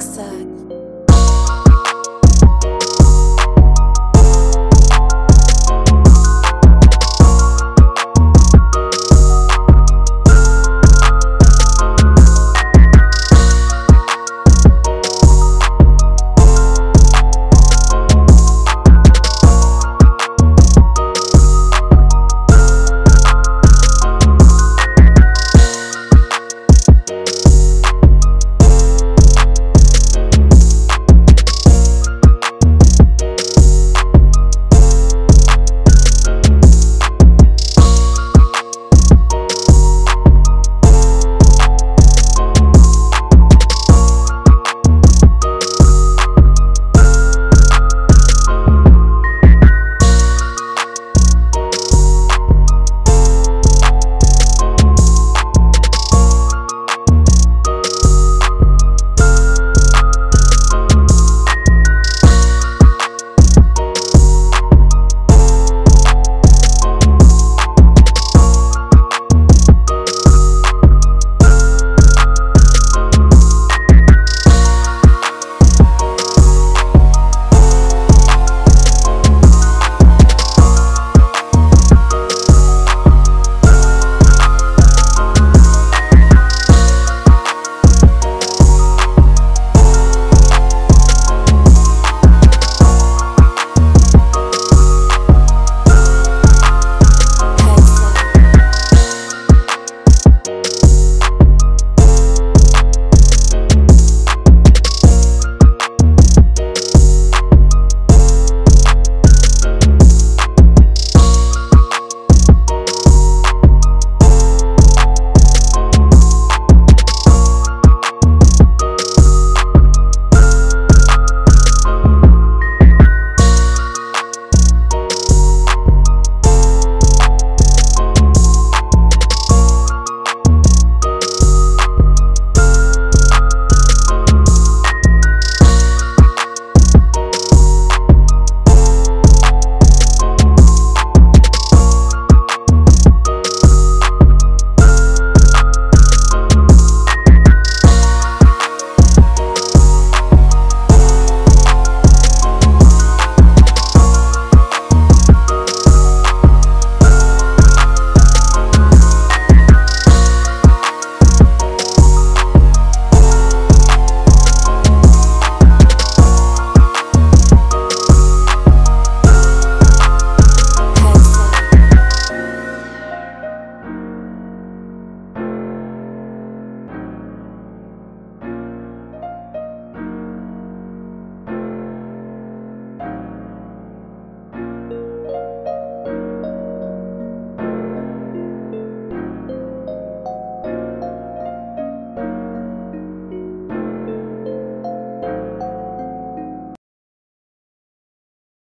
success.